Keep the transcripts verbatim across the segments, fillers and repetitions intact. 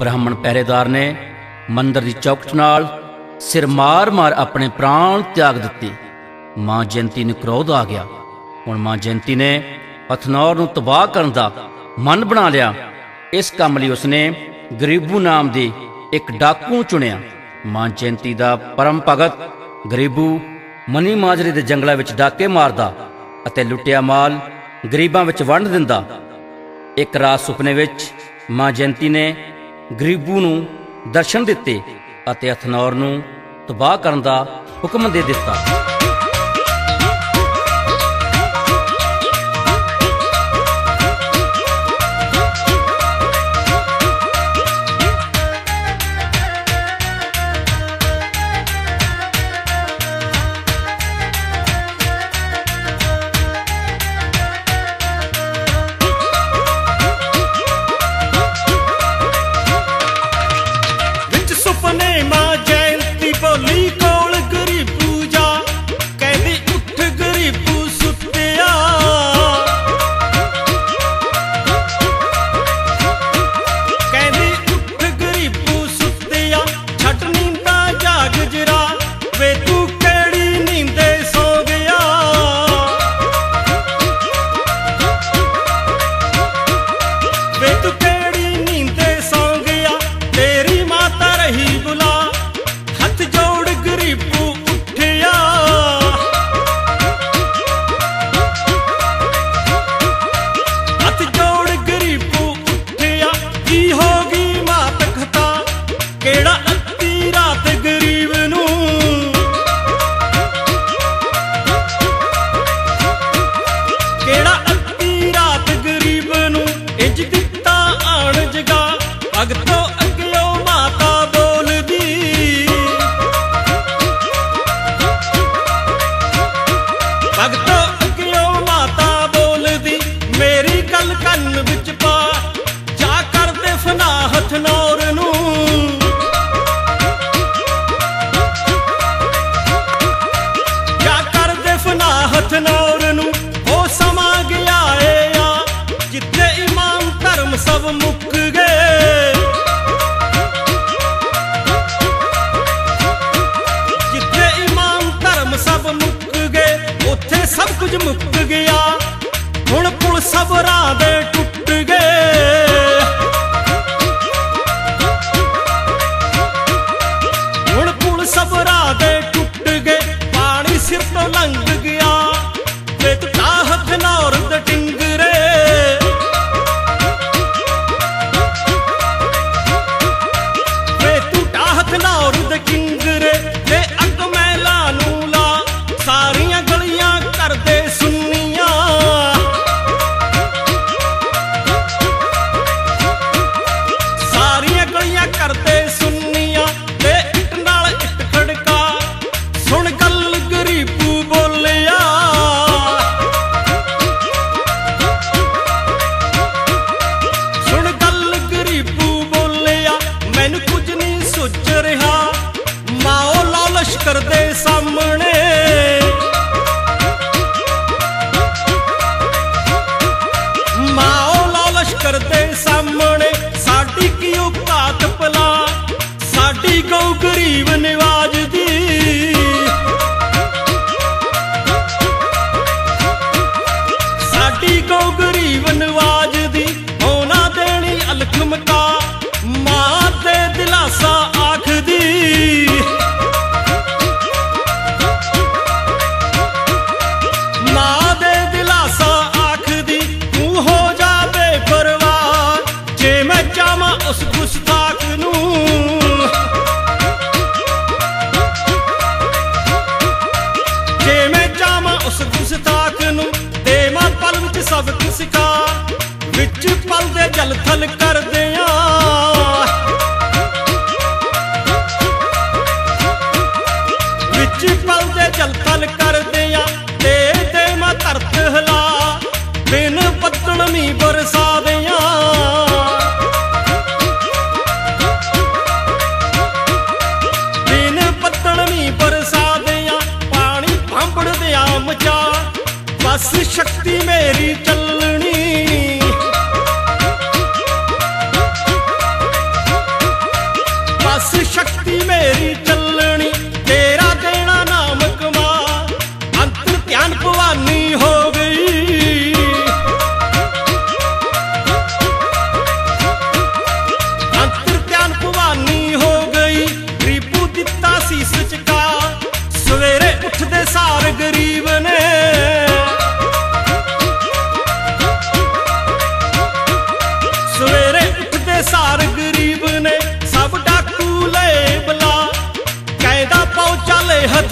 ब्राह्मण पहरेदार ने मंदिर की चौखट नाल सिर मार मार अपने प्राण त्याग दिते। मां जयंती ने क्रोध आ गया। हुण मां जयंती ने हथनौर नूं तबाह करन दा मन बना लिया। इस काम लई उसने गरीबू नाम दे एक डाकू चुनिया। मां जयंती दा परम भगत गरीबू मनी माजरे दे जंगलां विच डाके मारदा अते लुटिया माल गरीबां विच वंड दिंदा। एक रात सुपने विच मां जयंती ने गरीबू नूं दर्शन दिते अते हथनौर नूं तबाह करन दा हुक्म दे दिता।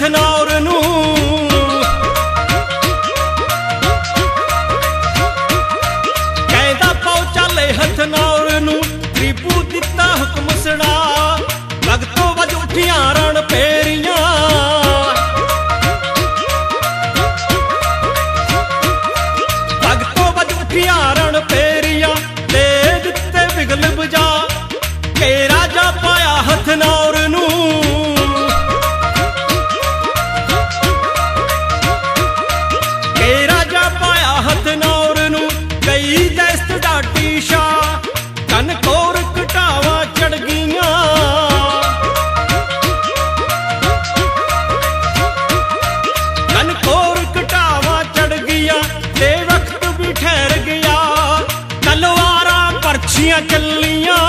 ਖਨੌਰ ਨੂੰ ਕਹਿੰਦਾ ਪਹੁੰਚਾ ਲੈ ਹਥਨੌਰ ਨੂੰ। ਤ੍ਰਿਪੂ ਦਿੱਤਾ ਹੁਕਮ ਸੁਣਾ ਲਗਤੋਂ ਵਜ ਉੱਠੀਆਂ ਰਣ ਫੇਰੀਆਂ। ਲਗਤੋਂ ਵਜ ਉੱਠੀਆਂ ਰਣ ਫੇਰੀਆਂ ਦੇ ਦਿੱਤੇ ਵਿਗਲ ਬਜਾ ਕੇ ਰਾਜਾ ਪਾਇਆ ਹਥਨੌਰ ਨੂੰ। ਚੱਲੀਆਂ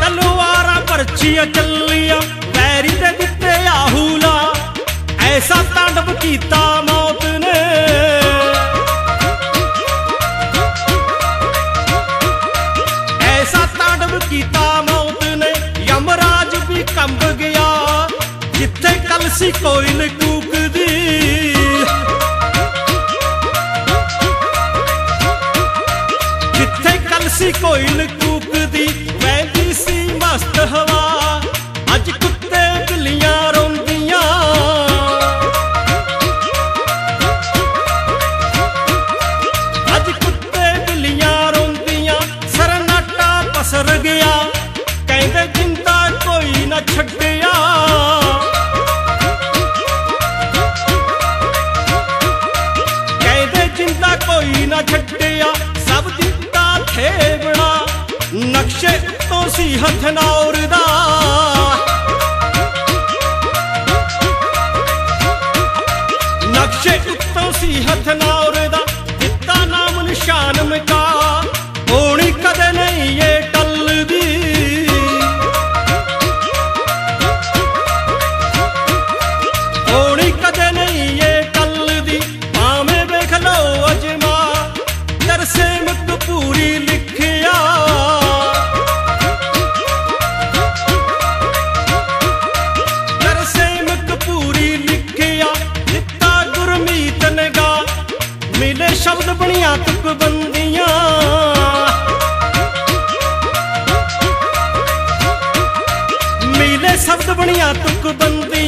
ਤਲਵਾਰਾਂ ਪਰਚੀਆਂ ਚੱਲੀਆਂ ਪੈਰੀ ਦੇ ਦਿੱਤੇ ਆਹੂਲਾ। ਐਸਾ ਤਾਂਡਵ ਕੀਤਾ ਮੌਤ ਨੇ ਐਸਾ ਤਾਂਡਵ ਕੀਤਾ ਮੌਤ ਨੇ ਯਮਰਾਜ ਵੀ ਕੰਬ ਗਿਆ। ਜਿੱਥੇ ਕਲਸੀ ਕੋਇਲ ਕੂਕਦੀ ਕੋਇਲ ਕੂਕਦੀ ਵਹਿੰਦੀ ਸੀ ਮਸਤ ਹਵਾ। ਅੱਜ ਕੁੱਤੇ ਬਿੱਲੀਆਂ ਰੋਂਦੀਆਂ ਅੱਜ ਕੁੱਤੇ ਬਿੱਲੀਆਂ ਰੋਂਦੀਆਂ। ਸਰਨਾਟਾ ਪਸਰ ਗਿਆ ਕਹਿੰਦੇ ਜਿੰਦਾ ਕੋਈ ਨਾ ਛੱਡਿਆ। ਕਹਿੰਦੇ ਜਿੰਦਾ ਕੋਈ ਨਾ ਛੱਡਿਆ ਸਭ ਦੀ ਬਣਾ ਨਕਸ਼ੇ ਉੱਤੋਂ ਸੀ ਹਥਨੌਰ ਦਾ। ਨਕਸ਼ੇ ਉੱਤੋਂ ਸੀ ਹਥਨੌਰ ਦਾ ਦਿੱਤਾ ਨਾਮ ਨਿਸ਼ਾਨ ਮਿਟਾ। ਹੋਣੀ ਕਦੇ ਨਹੀਂ ਏ ਟੱਲਦੀ ਹੋਣੀ ਕਦੇ ਨਹੀਂ ਏ ਟੱਲਦੀ। ਭਾਵੇਂ ਵੇਖ ਲਓ ਅਜਮਾ ਤਰਸੇ ਪੂਰੀ ਲਿਖਿਆ। ਨਰਸੇਮ ਕਪੂਰੀ ਲਿਖਿਆ ਦਿੱਤਾ ਗੁਰਮੀਤ ਨੇਗਾ। ਮਿਲੇ ਸ਼ਬਦ ਬਣੀਆਂ ਤੁਕਬੰਦੀਆਂ ਮਿਲੇ ਸ਼ਬਦ ਬਣੀਆਂ ਤੁਕਬੰਦੀਆਂ।